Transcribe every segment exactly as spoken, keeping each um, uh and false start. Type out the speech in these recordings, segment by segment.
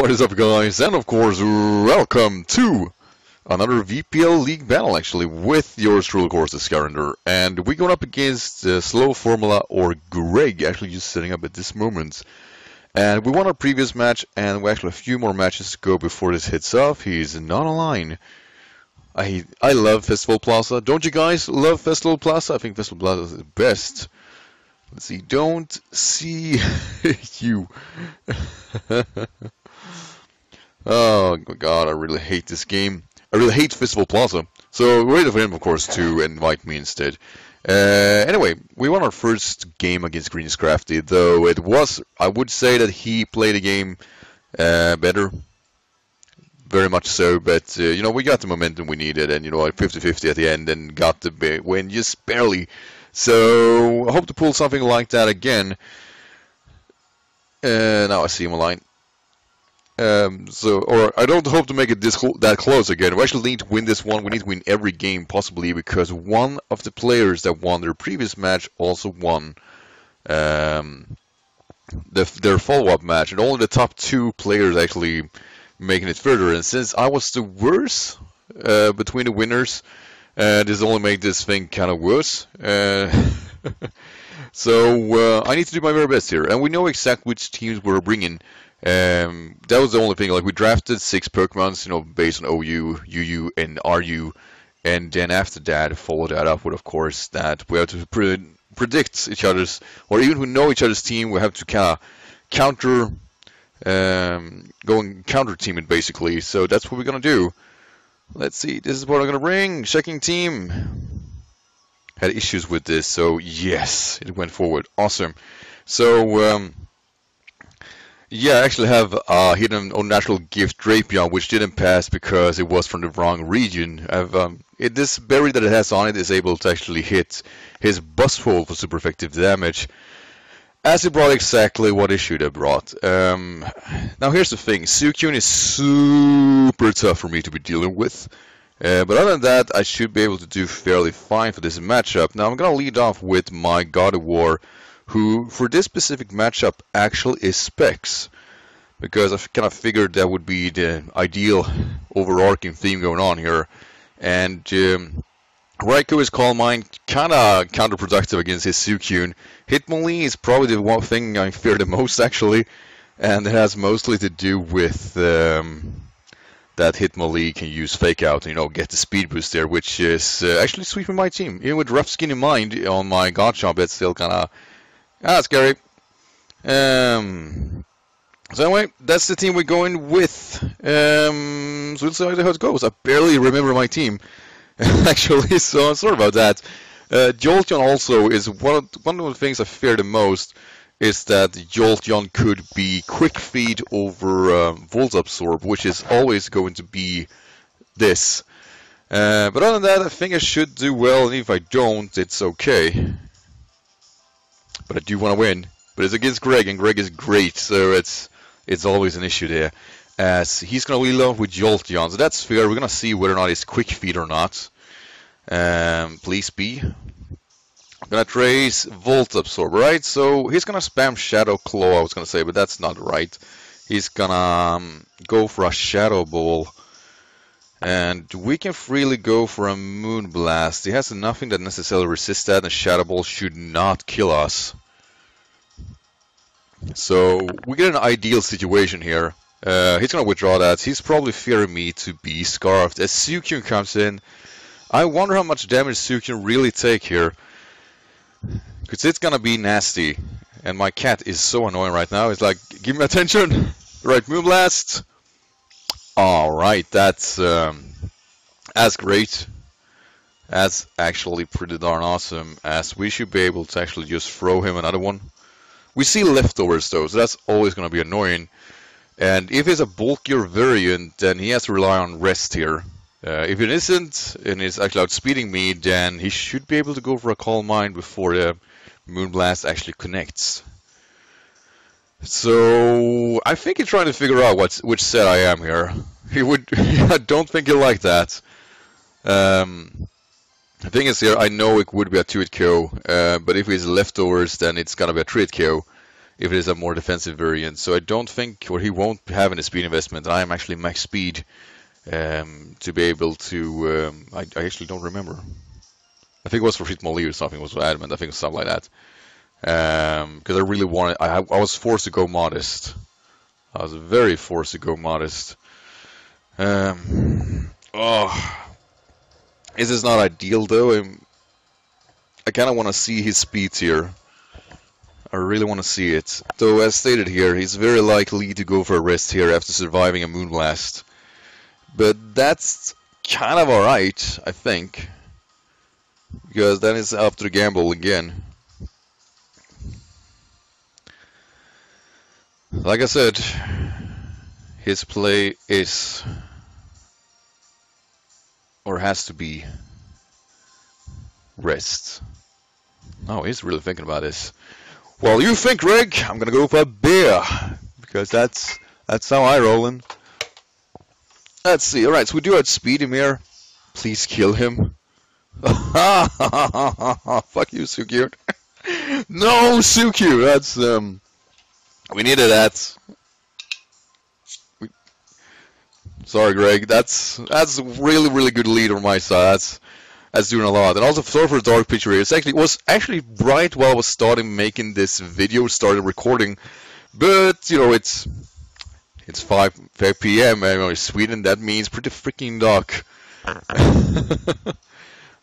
What is up, guys? And of course, welcome to another V P L League battle, actually, with yours truly, of course, the Scarender. And we're going up against uh, Slow Formula or Greg, actually just setting up at this moment. And we won our previous match, and we actually have a few more matches to go before this hits off. He's not online. I I love Festival Plaza. Don't you guys love Festival Plaza? I think Festival Plaza is the best. Let's see, don't see you. Oh my god, I really hate this game. I really hate Festival Plaza. So, wait for him, of course, to invite me instead. Uh, anyway, we won our first game against Green's Crafty, though it was, I would say that he played the game uh, better. Very much so, but, uh, you know, we got the momentum we needed, and, you know, like fifty fifty at the end, and got the win just barely. So, I hope to pull something like that again. Uh, now I see him online. Um, so, or I don't hope to make it this that close again. We actually need to win this one. We need to win every game possibly, because one of the players that won their previous match also won um, the, their follow-up match. And only the top two players actually making it further. And since I was the worst uh, between the winners, Uh, this only made this thing kind of worse. Uh, so uh, I need to do my very best here, and we know exactly which teams we're bringing. Um, that was the only thing. Like, we drafted six Pokemons, you know, based on O U, U U, and R U, and then after that, follow that up with, of course, that we have to pre predict each other's, or even who know each other's team. We have to kind of counter, um, go and counter team it basically. So that's what we're gonna do. Let's see, this is what I'm gonna bring. Checking team. Had issues with this, so yes, it went forward. Awesome. So, um, yeah, I actually have uh, hidden or natural gift Drapion, which didn't pass because it was from the wrong region. I've, um, it, this berry that it has on it is able to actually hit his Buzzwole for super effective damage, as it brought exactly what it should have brought. Um, now here's the thing, Suicune is super tough for me to be dealing with, uh, but other than that, I should be able to do fairly fine for this matchup. Now I'm gonna lead off with my God of War, who for this specific matchup actually is Specs, because I kind of figured that would be the ideal overarching theme going on here. And um, Raikou is Calm Mind, kind of counterproductive against his Suicune. Hitmonlee is probably the one thing I fear the most, actually, and it has mostly to do with um, that Hitmonlee can use Fake Out, you know, get the speed boost there, which is uh, actually sweeping my team. Even with Rough Skin in mind on my Garchomp, it's still kind of ah scary. Um, so anyway, that's the team we're going with. Um, so we'll see how it goes. I barely remember my team. Actually, so I'm sorry about that. Uh, Jolteon also is one of, one of the things I fear the most, is that Jolteon could be quick feed over um, Volt Absorb, which is always going to be this. Uh, but other than that, I think I should do well, and if I don't, it's okay. But I do want to win. But it's against Greg, and Greg is great, so it's it's always an issue there. As he's going to lead off with Jolteon, so that's fair. We're going to see whether or not he's quick feed or not. Um, please be. I'm going to trace Volt Absorb, right? So he's going to spam Shadow Claw, I was going to say, but that's not right. He's going to um, go for a Shadow Ball. And we can freely go for a Moonblast. He has nothing that necessarily resists that, and a Shadow Ball should not kill us. So we get an ideal situation here. Uh, he's gonna withdraw that. He's probably fearing me to be scarfed. As Suicune comes in, I wonder how much damage Suicune really take here, because it's gonna be nasty. And my cat is so annoying right now. It's like, give me attention. Right, Moonblast. All right, that's um, as great. That's actually pretty darn awesome. As we should be able to actually just throw him another one. We see leftovers though, so that's always gonna be annoying. And if it's a bulkier variant, then he has to rely on rest here. Uh, if it isn't, and it's actually outspeeding me, then he should be able to go for a Calm Mind before the Moonblast actually connects. So I think he's trying to figure out what's, which set I am here. He would. I don't think he'll like that. Um, the thing is here, I know it would be a two-hit K O, uh, but if it's leftovers, then it's gonna be a three-hit K O. if it is a more defensive variant. So I don't think, or he won't have any speed investment. I am actually max speed um, to be able to, um, I, I actually don't remember. I think it was for Hitmonlee or something, was for Adamant, I think it was something like that. Um, because I really wanted, I, I was forced to go modest. I was very forced to go modest. Um, oh, this is not ideal though. I'm, I kind of want to see his speed here. I really want to see it. Though as stated here, he's very likely to go for a rest here after surviving a Moonblast. But that's kind of alright, I think. Because then it's up to gamble again. Like I said, his play is, or has to be, rest. No, he's really thinking about this. Well, you think, Greg? I'm gonna go for a beer, because that's that's how I rollin'. Let's see. All right, so we do outspeed him here. Please kill him. Fuck you, Suicune. No, Suicune. That's um. We needed that. We... Sorry, Greg. That's that's really really good lead on my side. That's That's doing a lot. And also, sorry for the dark picture here. It's actually, it was actually right while I was starting making this video, started recording. But, you know, it's it's five p m and in Sweden, that means pretty freaking dark.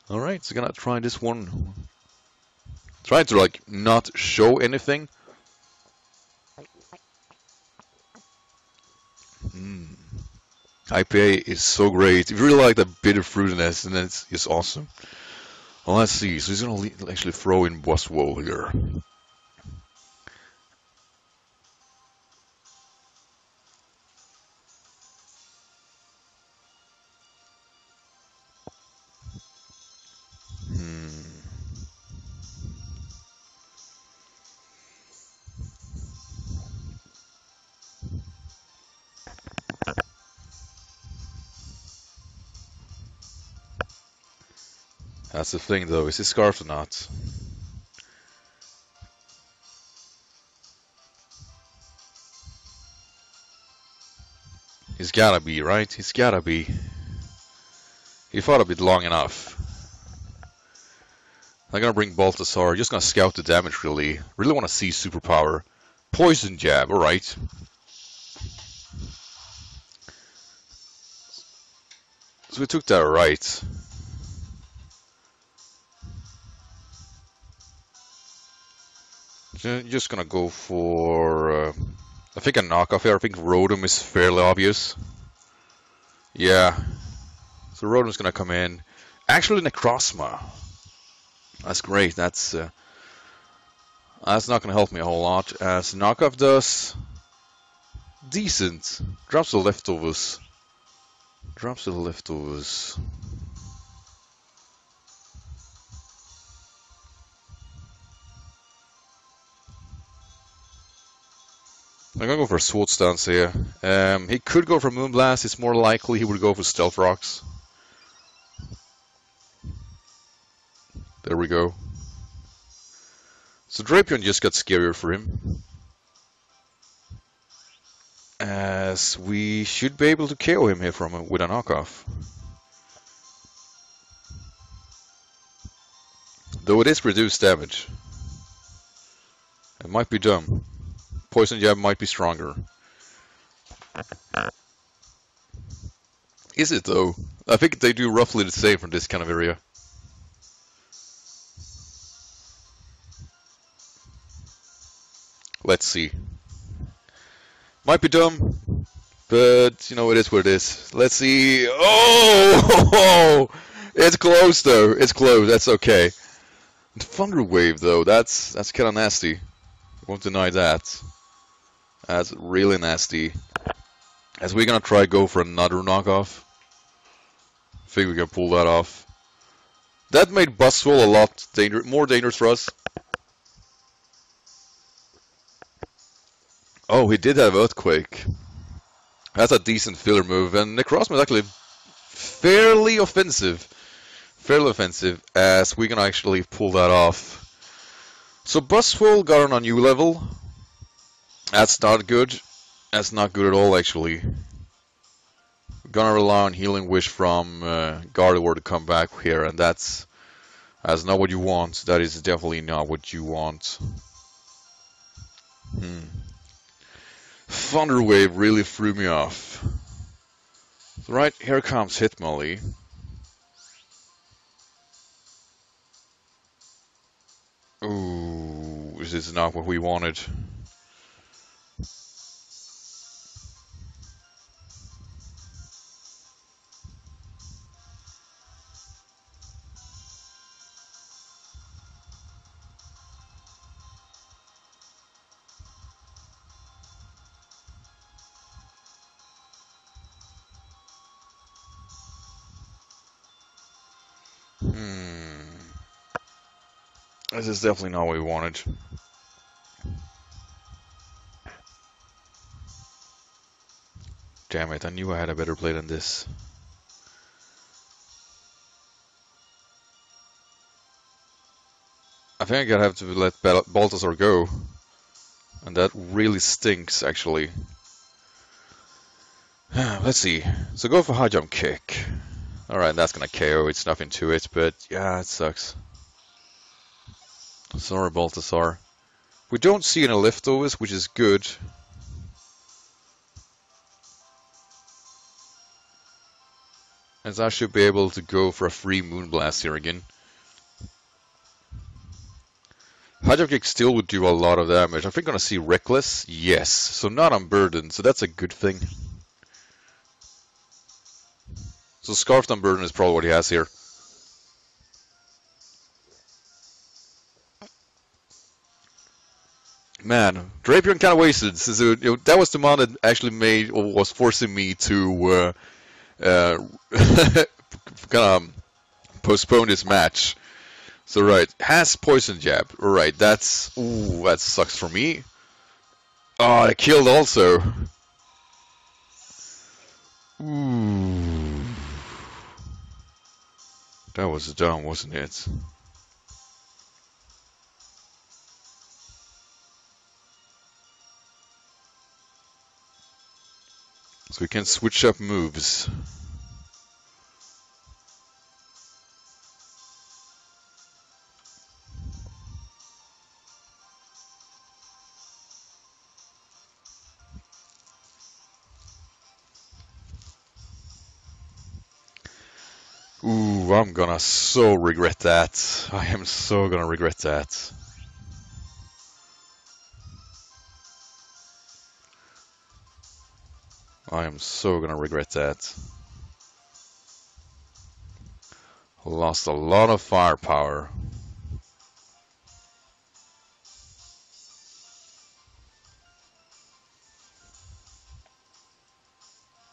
Alright, so gonna try this one. Try to, like, not show anything. Mm. I P A is so great. If you really like that bitter fruitiness, and it's it's awesome. Well, let's see. So he's gonna actually throw in Buzzwole here. That's the thing though, is he scarfed or not? He's gotta be, right? He's gotta be. He fought a bit long enough. I'm gonna bring Balthasar, just gonna scout the damage really. Really wanna see superpower. Poison Jab, alright. So we took that right. Just gonna go for... Uh, I think a knockoff here. I think Rotom is fairly obvious. Yeah. So Rotom's gonna come in. Actually, Necrozma. That's great. That's uh, that's not gonna help me a whole lot. As knockoff does... Decent. Drops the leftovers. Drops the leftovers. I'm gonna go for a Sword Stance here. Um, he could go for Moonblast, it's more likely he would go for Stealth Rocks. There we go. So Drapion just got scarier for him. As we should be able to K O him here from a, with a knockoff. Though it is reduced damage. It might be dumb. Poison Jab might be stronger. Is it though? I think they do roughly the same from this kind of area. Let's see. Might be dumb, but you know, it is what it is. Let's see. Oh! It's close though. It's close. That's okay. The Thunder Wave though, that's that's kind of nasty. Won't deny that. That's really nasty. As we're gonna try go for another knockoff. I think we can pull that off. That made Buzzwole a lot danger more dangerous for us. Oh, he did have Earthquake. That's a decent filler move, and Necrozma is actually fairly offensive. Fairly offensive, as we're gonna actually pull that off. So Buzzwole got on a new level. That's not good. That's not good at all, actually. We're gonna rely on Healing Wish from uh, God of War to come back here, and that's that's not what you want. That is definitely not what you want. Hmm. Thunder Wave really threw me off. Right, here comes Hitmonlee. Ooh, this is not what we wanted. This is definitely not what we wanted. Damn it, I knew I had a better play than this. I think I'm gonna have to let Balthasar go. And that really stinks, actually. Let's see. So go for High Jump Kick. Alright, that's gonna K O. It's nothing to it, but yeah, it sucks. Sorry, Balthasar. We don't see any leftovers, which is good. As I should be able to go for a free Moonblast here again. Hydro Kick still would do a lot of damage. I think I'm gonna see Reckless. Yes, so not Unburdened, so that's a good thing. So Scarfed Unburdened is probably what he has here. Man, Drapion kind of wasted. So that was the one that actually made or was forcing me to uh, uh, kind of postpone this match. So right, has Poison Jab. All right, that's ooh, that sucks for me. Oh, I killed also. Ooh, that was dumb, wasn't it? So we can switch up moves. Ooh, I'm gonna so regret that. I am so gonna regret that. I am so gonna regret that. Lost a lot of firepower.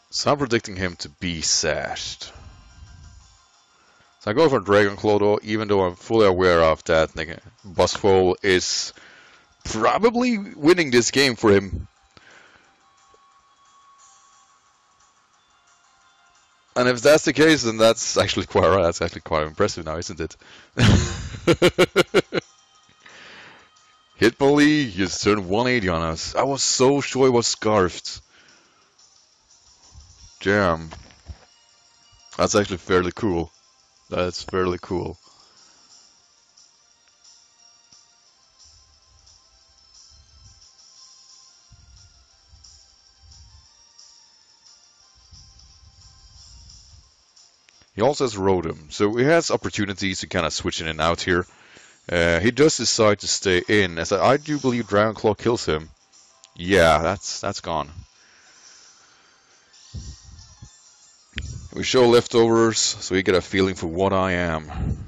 So I'm predicting him to be sashed. So I go for Dragon Claw though, even though I'm fully aware of that. Buzzwole is probably winning this game for him. And if that's the case, then that's actually quite right. That's actually quite impressive now, isn't it? Hitmonlee just turned one eighty on us. I was so sure it was Scarfed. Damn. That's actually fairly cool. That's fairly cool. He also has Rotom, so he has opportunities to kind of switch in and out here. Uh, he does decide to stay in, as I, I do believe Dragon Claw kills him. Yeah, that's that's gone. We show leftovers, so you get a feeling for what I am.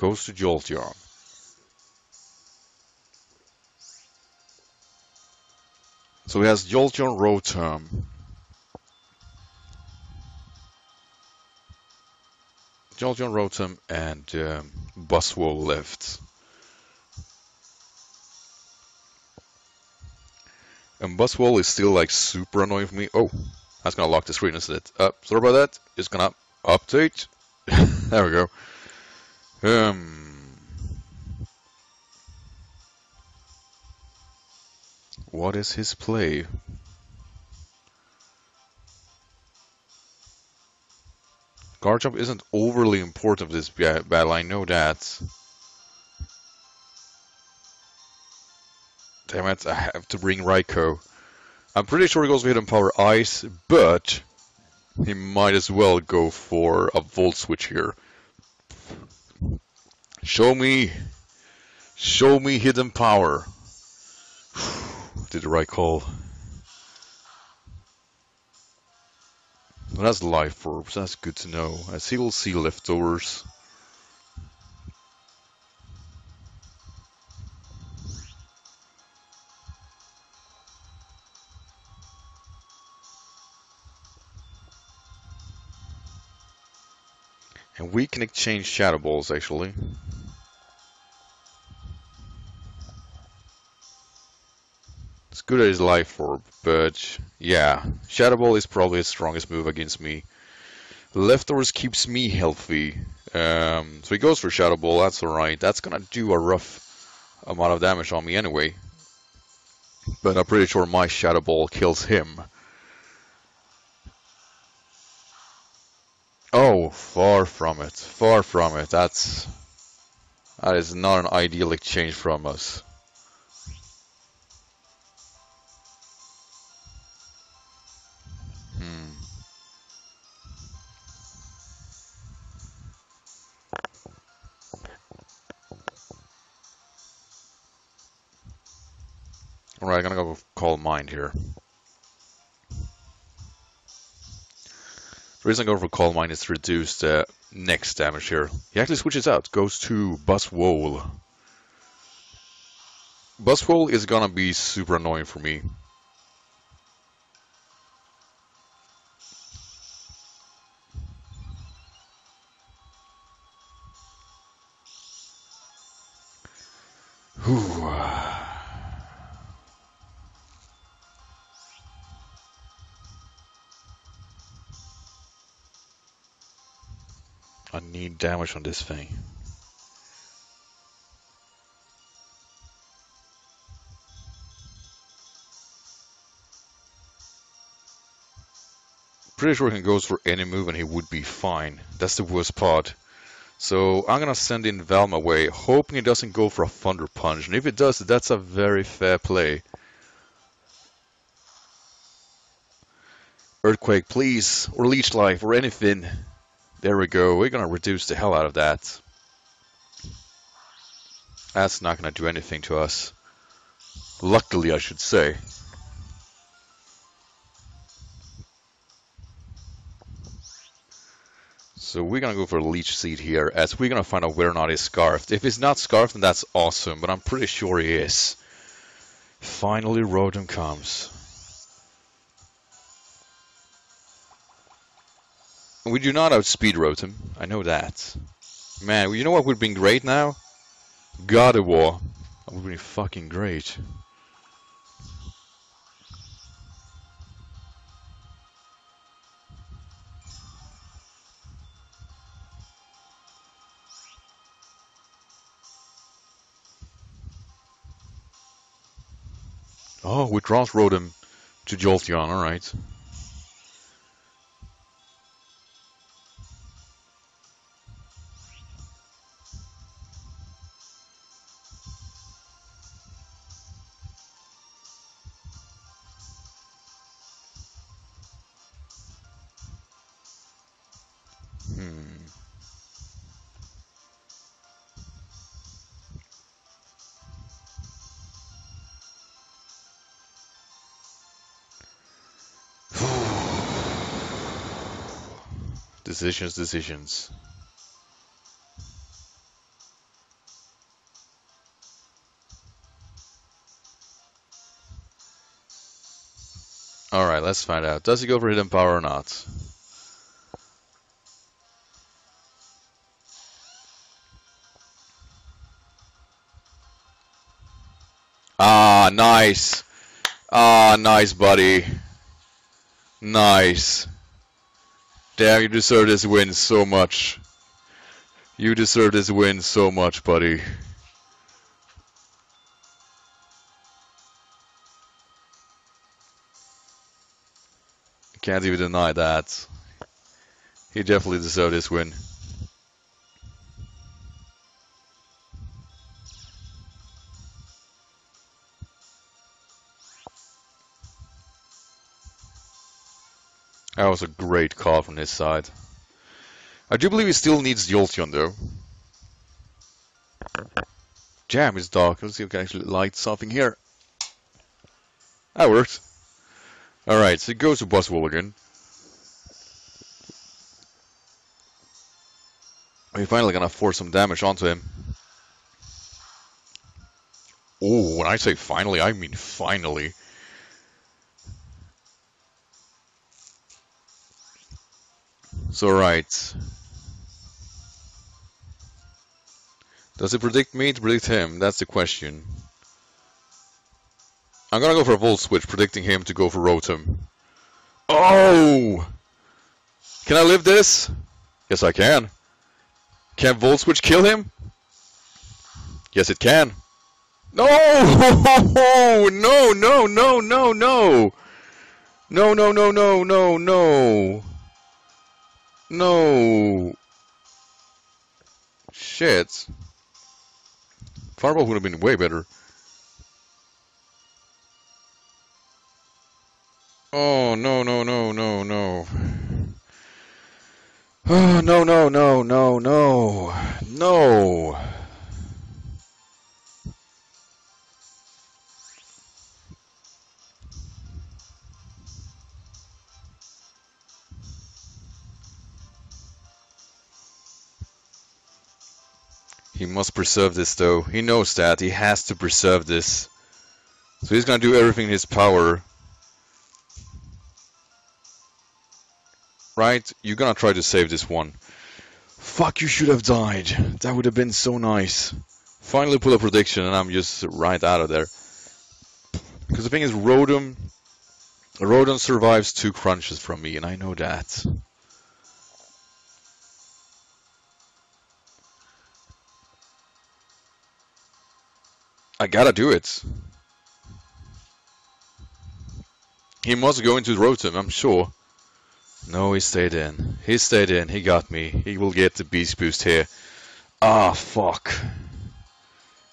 Goes to Jolteon. So he has Jolteon, Rotom. Jolteon, Rotom, and um, Buzzwole left. And Buzzwole is still like super annoying for me. Oh, that's gonna lock the screen, isn't it? Uh, sorry about that. It's gonna update. There we go. Um, what is his play? Garchomp isn't overly important for this battle, I know that. Damn it, I have to bring Raikou. I'm pretty sure he goes for Hidden Power Ice, but he might as well go for a Volt Switch here. Show me, show me Hidden Power. Did the right call. Well, that's Life Orb, so that's good to know. I see we'll see leftovers. And we can exchange Shadow Balls, actually. It's good at his Life Orb, but yeah, Shadow Ball is probably his strongest move against me. Leftovers keeps me healthy, um, so he goes for Shadow Ball, that's alright. That's gonna do a rough amount of damage on me anyway. But I'm pretty sure my Shadow Ball kills him. Oh, far from it, far from it. That's, that is not an ideal exchange from us. Hmm. All right, I'm gonna go Calm Mind here. The reason I go for Calm Mind is to reduce the next damage here. He actually switches out, goes to Buzzwole. Buzzwole is gonna be super annoying for me. I need damage on this thing. Pretty sure he goes for any move and he would be fine. That's the worst part. So I'm gonna send in Valm away, hoping it doesn't go for a Thunder Punch. And if it does, that's a very fair play. Earthquake, please, or Leech Life, or anything. There we go, we're gonna reduce the hell out of that. That's not gonna do anything to us. Luckily, I should say. So we're gonna go for a Leech Seed here, as we're gonna find out whether or not he's Scarfed. If he's not Scarfed, then that's awesome, but I'm pretty sure he is. Finally, Rotom comes. We do not outspeed Rotom, I know that. Man, you know what would be great now? God of War. That would be fucking great. Oh, withdraws Rotom to Jolteon, alright. Decisions, decisions. Alright, let's find out. Does he go for Hidden Power or not? Ah, nice. Ah, nice, buddy. Nice. Damn, you deserve this win so much. You deserve this win so much, buddy. Can't even deny that. He definitely deserved this win. That was a great call from his side. I do believe he still needs Jolteon though. Jam is dark. Let's see if we can actually light something here. That worked. Alright, so it goes to Buzzwole again. We're finally gonna force some damage onto him. Oh, when I say finally, I mean finally. So, right. Does it predict me to predict him? That's the question. I'm gonna go for a Volt Switch, predicting him to go for Rotom. Oh! Can I live this? Yes, I can. Can Volt Switch kill him? Yes, it can. No! No, no, no, no, no! No, no, no, no, no, no! No! Shit. Fireball would have been way better. Oh, no, no, no, no, no. Oh, no, no, no, no, no. No. He must preserve this, though. He knows that. He has to preserve this. So he's gonna do everything in his power. Right, you're gonna try to save this one. Fuck, you should have died. That would have been so nice. Finally pull a prediction and I'm just right out of there. Because the thing is, Rotom... Rotom survives two crunches from me, and I know that. I gotta do it. He must go into Rotom, I'm sure. No, he stayed in. He stayed in. He got me. He will get the beast boost here. Ah, fuck.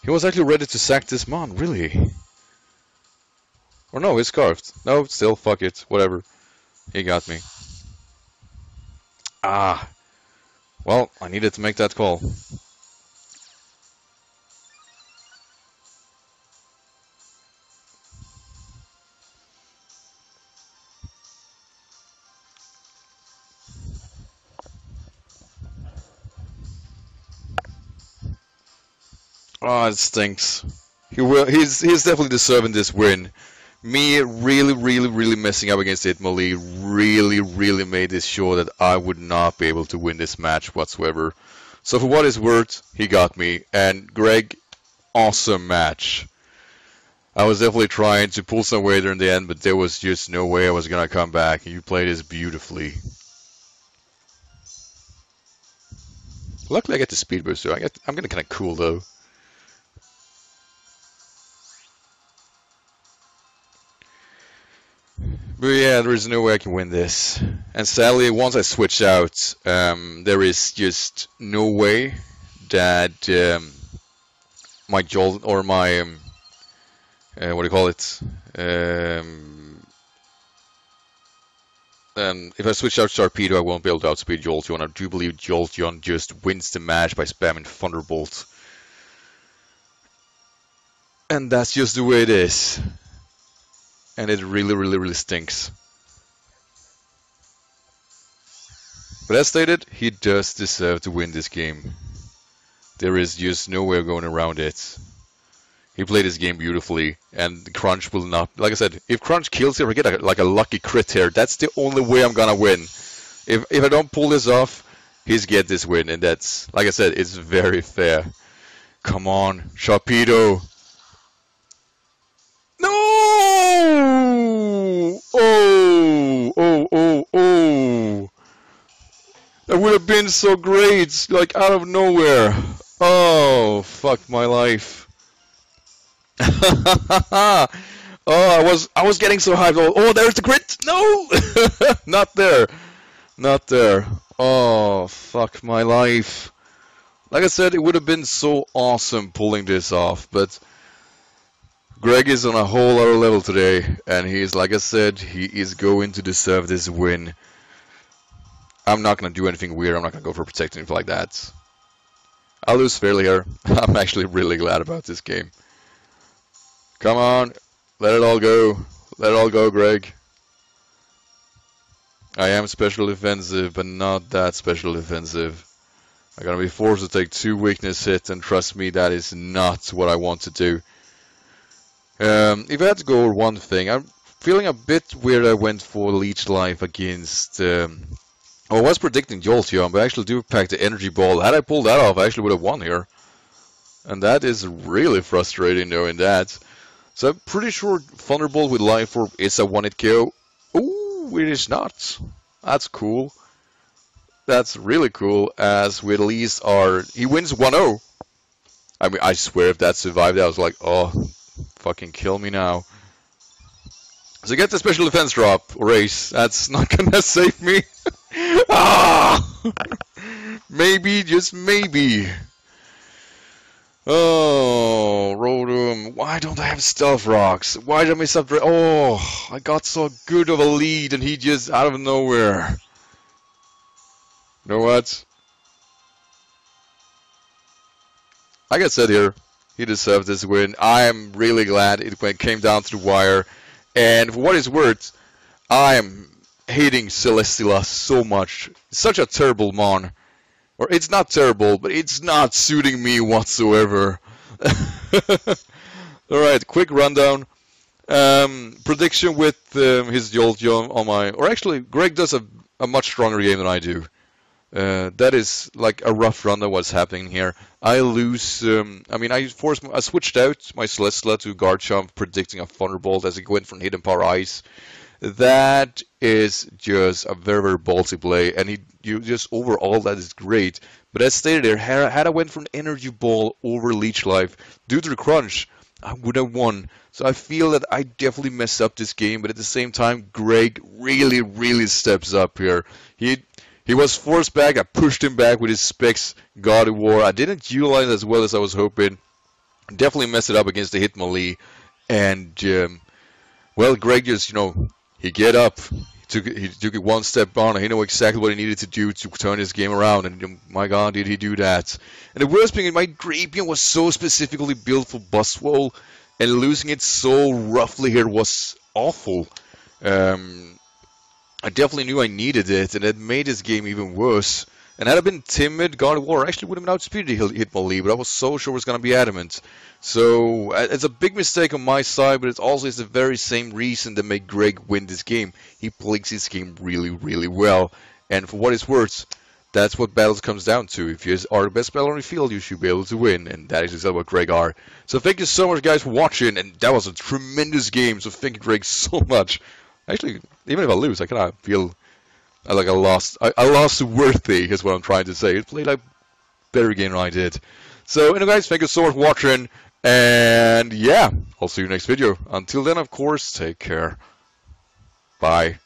He was actually ready to sack this mon, really. Or no, he scarfed. No, still, fuck it. Whatever. He got me. Ah. Well, I needed to make that call. Ah, oh, it stinks. He will, he's, he's definitely deserving this win. Me really, really, really messing up against Hitmonlee really, really made it sure that I would not be able to win this match whatsoever. So for what it's worth, he got me. And Greg, awesome match. I was definitely trying to pull some weight there in the end, but there was just no way I was going to come back. You played this beautifully. Luckily I get the speed boost, so I get, I'm getting kind of cool though. But yeah, there is no way I can win this. And sadly, once I switch out, um, there is just no way that um, my Jolt or my um, uh, what do you call it? Um, um, if I switch out Sharpedo, I won't be able to outspeed Jolteon. I do believe Jolteon just wins the match by spamming Thunderbolt, and that's just the way it is. And it really, really, really stinks. But as stated, he does deserve to win this game. There is just no way of going around it. He played his game beautifully, and Crunch will not... Like I said, if Crunch kills him, I get a, like a lucky crit here. That's the only way I'm gonna win. If, if I don't pull this off, he's get this win, and that's... Like I said, it's very fair. Come on, Sharpedo! Oh, oh, oh, oh. That would have been so great, like out of nowhere. Oh, fuck my life. Oh, I was I was getting so hyped. Oh, there's the crit. No. Not there. Not there. Oh, fuck my life. Like I said, it would have been so awesome pulling this off, but Greg is on a whole other level today, and he is, like I said, he is going to deserve this win. I'm not going to do anything weird. I'm not going to go for protecting him like that. I'll lose fairly here. I'm actually really glad about this game. Come on. Let it all go. Let it all go, Greg. I am special defensive, but not that special defensive. I'm going to be forced to take two weakness hits, and trust me, that is not what I want to do. Um, if I had to go over one thing, I'm feeling a bit weird I went for Leech Life against... Um, I was predicting Jolteon, but I actually do pack the Energy Ball. Had I pulled that off, I actually would have won here. And that is really frustrating knowing that. So I'm pretty sure Thunderbolt with Life Orb is a one-hit K O. Ooh, it is not. That's cool. That's really cool, as we at least are... He wins one oh. I mean, I swear if that survived, I was like, oh, fucking kill me now. So get the special defense drop, race. That's not gonna save me. Ah! Maybe, just maybe. Oh, Rotom. Why don't I have Stealth Rocks? Why did I miss up... Oh, I got so good of a lead, and he just out of nowhere. You know what? Like I said here, he deserved this win. I am really glad it came down to the wire. And for what it's worth, I am hating Celesteela so much. It's such a terrible mon. Or it's not terrible, but it's not suiting me whatsoever. Alright, quick rundown. Um, prediction with um, his Jolteon on my... Or actually, Greg does a, a much stronger game than I do. Uh, that is like a rough run of what's happening here. I lose, um, I mean, I forced, I switched out my Celesteela to Garchomp, predicting a Thunderbolt as it went from Hidden Power Ice. That is just a very, very ballsy play, and he, you just overall, that is great. But as stated there, had I went for an Energy Ball over Leech Life, due to the crunch, I would have won. So I feel that I definitely messed up this game, but at the same time, Greg really, really steps up here. He... He was forced back, I pushed him back with his Specs, God of War. I didn't utilize as well as I was hoping. Definitely messed it up against the Hitmonlee. And, um, well, Greg just, you know, he get up. He took, he took it one step on. He knew exactly what he needed to do to turn his game around. And, um, my God, did he do that. And the worst thing is my Drapion was so specifically built for Buzzwole. And losing it so roughly here was awful. Um... I definitely knew I needed it, and it made this game even worse. And had I been timid, God of War actually would have outspeeded Hitmonlee, but I was so sure it was going to be adamant. So it's a big mistake on my side, but it also is the very same reason that made Greg win this game. He plays this game really, really well. And for what it's worth, that's what battles comes down to. If you are the best battler on the field, you should be able to win, and that is exactly what Greg are. So thank you so much, guys, for watching, and that was a tremendous game, so thank you, Greg, so much. Actually, even if I lose, I kind of feel like I lost. I, I lost worthy, is what I'm trying to say. It played like better game than I did. So, anyway, guys, thank you so much for watching. And, yeah, I'll see you next video. Until then, of course, take care. Bye.